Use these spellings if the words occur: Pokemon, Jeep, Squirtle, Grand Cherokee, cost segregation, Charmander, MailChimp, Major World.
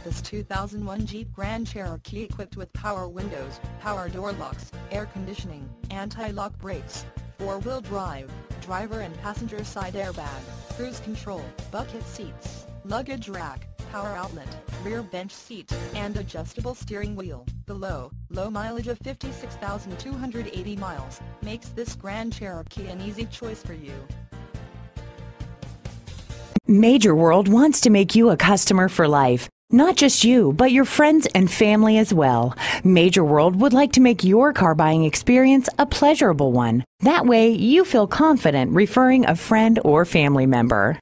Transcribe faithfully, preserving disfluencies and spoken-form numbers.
at this two thousand one Jeep Grand Cherokee equipped with power windows, power door locks, air conditioning, anti-lock brakes, four-wheel drive, driver and passenger side airbag, cruise control, bucket seats, luggage rack, power outlet, rear bench seat, and adjustable steering wheel. The low, low mileage of fifty-six thousand two hundred eighty miles makes this Grand Cherokee an easy choice for you. Major World wants to make you a customer for life. Not just you, but your friends and family as well. Major World would like to make your car buying experience a pleasurable one. That way, you feel confident referring a friend or family member.